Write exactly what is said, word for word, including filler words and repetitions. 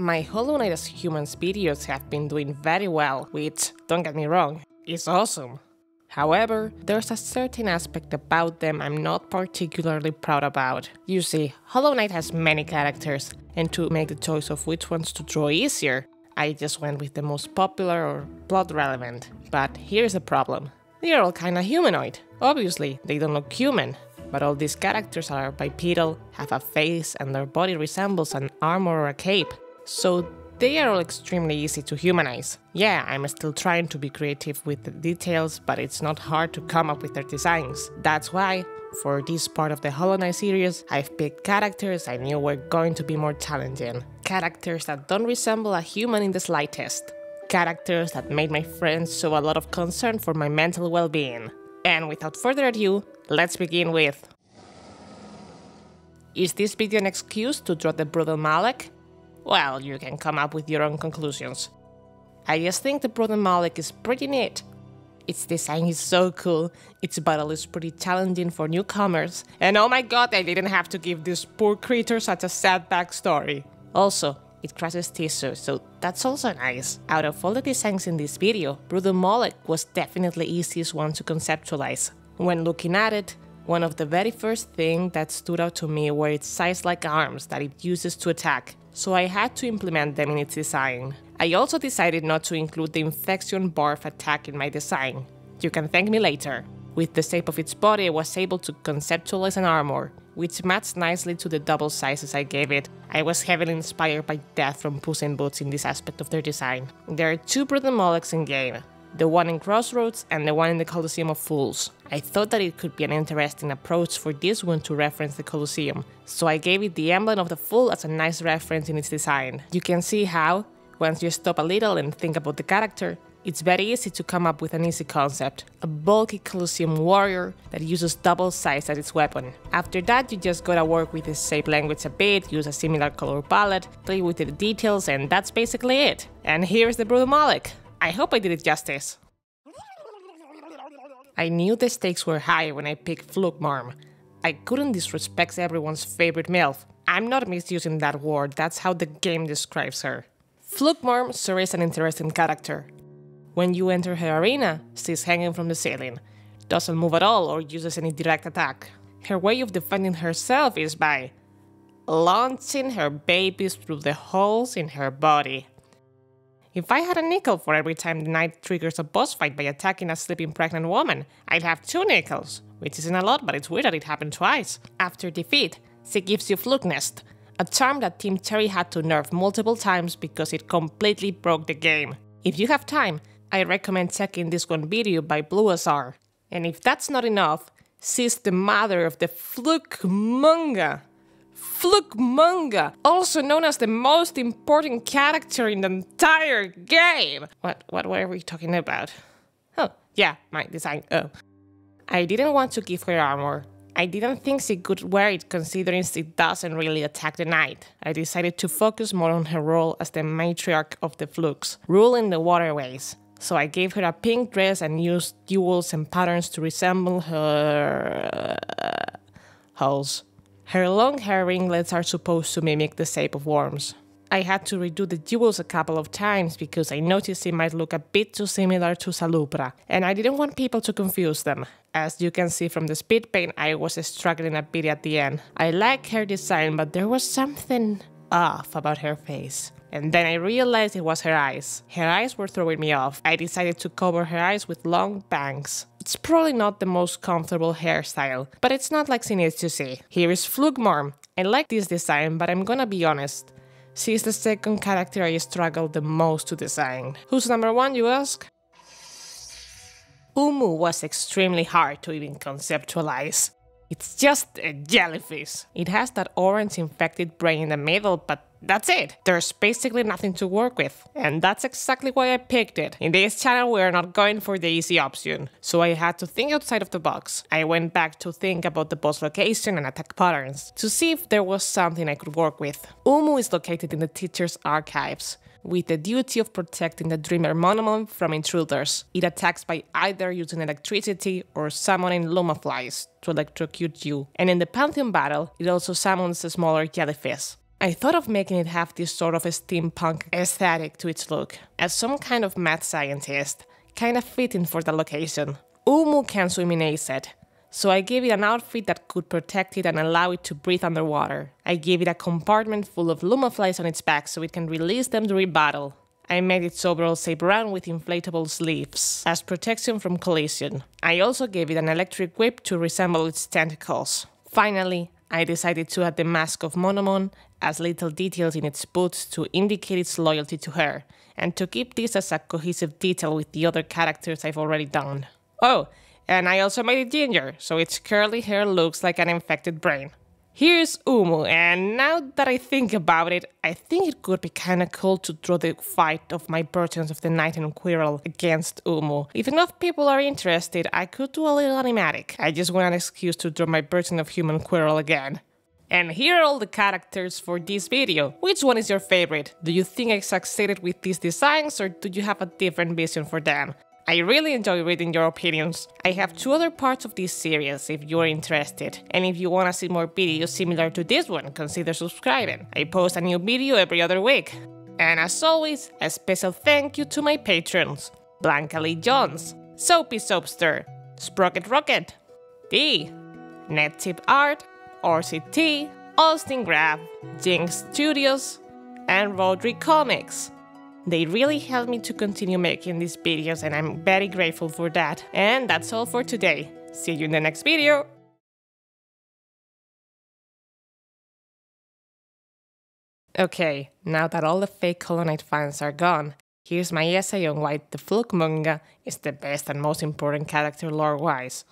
My Hollow Knight as Humans videos have been doing very well, which, don't get me wrong, is awesome. However, there's a certain aspect about them I'm not particularly proud about. You see, Hollow Knight has many characters, and to make the choice of which ones to draw easier, I just went with the most popular or plot relevant. But here's the problem. They're all kinda humanoid. Obviously, they don't look human, but all these characters are bipedal, have a face, and their body resembles an armor or a cape. So they are all extremely easy to humanize. Yeah, I'm still trying to be creative with the details, but it's not hard to come up with their designs. That's why, for this part of the Hollow Knight series, I've picked characters I knew were going to be more challenging. Characters that don't resemble a human in the slightest. Characters that made my friends show a lot of concern for my mental well-being. And without further ado, let's begin with... Is this video an excuse to draw the Brooding Mawlek? Well, you can come up with your own conclusions. I just think the Brooding Mawlek is pretty neat. Its design is so cool, its battle is pretty challenging for newcomers, and oh my god, I didn't have to give this poor creature such a sad backstory. Also, it crushes tissue, so that's also nice. Out of all the designs in this video, Brooding Mawlek was definitely the easiest one to conceptualize. When looking at it, one of the very first things that stood out to me were its size-like arms that it uses to attack, so I had to implement them in its design. I also decided not to include the Infection Barf attack in my design. You can thank me later. With the shape of its body, I was able to conceptualize an armor, which matched nicely to the double sizes I gave it. I was heavily inspired by Death from Puss in Boots in this aspect of their design. There are two Brooding Mawleks in game, the one in Crossroads and the one in the Colosseum of Fools. I thought that it could be an interesting approach for this one to reference the Colosseum, so I gave it the emblem of the Fool as a nice reference in its design. You can see how, once you stop a little and think about the character, it's very easy to come up with an easy concept, a bulky Colosseum warrior that uses double size as its weapon. After that, you just gotta work with its shape language a bit, use a similar color palette, play with the details, and that's basically it. And here's the Brooding Mawlek. I hope I did it justice. I knew the stakes were high when I picked Flukemarm. I couldn't disrespect everyone's favorite MILF. I'm not misusing that word, that's how the game describes her. Flukemarm sure is an interesting character. When you enter her arena, she's hanging from the ceiling, doesn't move at all or uses any direct attack. Her way of defending herself is by launching her babies through the holes in her body. If I had a nickel for every time the knight triggers a boss fight by attacking a sleeping pregnant woman, I'd have two nickels, which isn't a lot, but it's weird that it happened twice. After defeat, she gives you Fluke Nest, a charm that Team Cherry had to nerf multiple times because it completely broke the game. If you have time, I recommend checking this one video by BlueSR. And if that's not enough, she's the mother of the Flukemunga. Flukemunga, also known as the most important character in the entire game. What, what were we talking about? Oh, yeah, my design, oh. I didn't want to give her armor. I didn't think she could wear it considering she doesn't really attack the knight. I decided to focus more on her role as the matriarch of the Flukes, ruling the waterways. So I gave her a pink dress and used jewels and patterns to resemble her... holes. Her long hair ringlets are supposed to mimic the shape of worms. I had to redo the jewels a couple of times because I noticed they might look a bit too similar to Salubra, and I didn't want people to confuse them. As you can see from the speed paint, I was struggling a bit at the end. I like her design, but there was something off about her face. And then I realized it was her eyes. Her eyes were throwing me off. I decided to cover her eyes with long bangs. It's probably not the most comfortable hairstyle, but it's not like she needs to see. Here is Flukemarm. I like this design, but I'm gonna be honest. She is the second character I struggled the most to design. Who's number one, you ask? Uumuu was extremely hard to even conceptualize. It's just a jellyfish. It has that orange infected brain in the middle, but that's it. There's basically nothing to work with. And that's exactly why I picked it. In this channel, we're not going for the easy option. So I had to think outside of the box. I went back to think about the boss location and attack patterns to see if there was something I could work with. Uumuu is located in the teacher's archives, with the duty of protecting the dreamer Monomon from intruders. It attacks by either using electricity or summoning Lumaflies to electrocute you. And in the Pantheon battle, it also summons a smaller jellyfish. I thought of making it have this sort of a steampunk aesthetic to its look, as some kind of mad scientist, kinda fitting for the location. Uumuu can swim in A-set, so I gave it an outfit that could protect it and allow it to breathe underwater. I gave it a compartment full of Lumaflies on its back so it can release them during battle. I made its overall shape round with inflatable sleeves, as protection from collision. I also gave it an electric whip to resemble its tentacles. Finally, I decided to add the mask of Monomon as little details in its boots to indicate its loyalty to her, and to keep this as a cohesive detail with the other characters I've already done. Oh, and I also made it ginger, so its curly hair looks like an infected brain. Here's Uumuu, and now that I think about it, I think it could be kinda cool to draw the fight of my Virgins of the Night and Quirrell against Uumuu. If enough people are interested, I could do a little animatic. I just want an excuse to draw my Virgin of Human Quirrell again. And here are all the characters for this video. Which one is your favorite? Do you think I succeeded with these designs, or do you have a different vision for them? I really enjoy reading your opinions. I have two other parts of this series if you're interested, and if you wanna see more videos similar to this one, consider subscribing. I post a new video every other week. And as always, a special thank you to my patrons: Blanca Lee Jones, Soapy Soapster, Sprocket Rocket, D, NetTip Art, R C T, Austin Grab, Jinx Studios, and Rotary Comics. They really helped me to continue making these videos, and I'm very grateful for that. And that's all for today. See you in the next video! Okay, now that all the fake Hollow Knight fans are gone, here's my essay on why the Flukemunga is the best and most important character lore-wise.